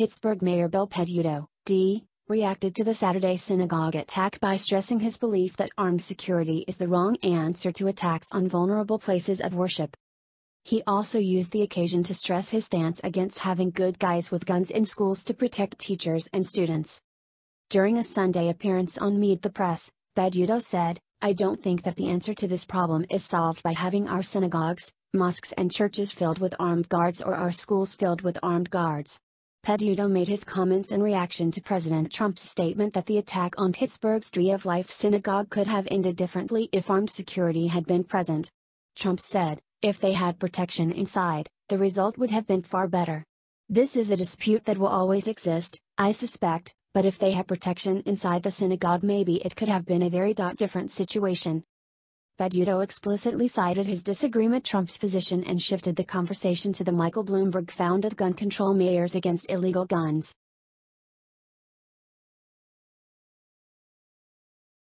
Pittsburgh Mayor Bill Peduto, D., reacted to the Saturday synagogue attack by stressing his belief that armed security is the wrong answer to attacks on vulnerable places of worship. He also used the occasion to stress his stance against having good guys with guns in schools to protect teachers and students. During a Sunday appearance on Meet the Press, Peduto said, "I don't think that the answer to this problem is solved by having our synagogues, mosques and churches filled with armed guards or our schools filled with armed guards." Peduto made his comments in reaction to President Trump's statement that the attack on Pittsburgh's Tree of Life synagogue could have ended differently if armed security had been present. Trump said, "If they had protection inside, the result would have been far better. This is a dispute that will always exist, I suspect, but if they had protection inside the synagogue, maybe it could have been a very different situation." Peduto explicitly cited his disagreement with Trump's position and shifted the conversation to the Michael Bloomberg-founded gun control Mayors Against Illegal Guns.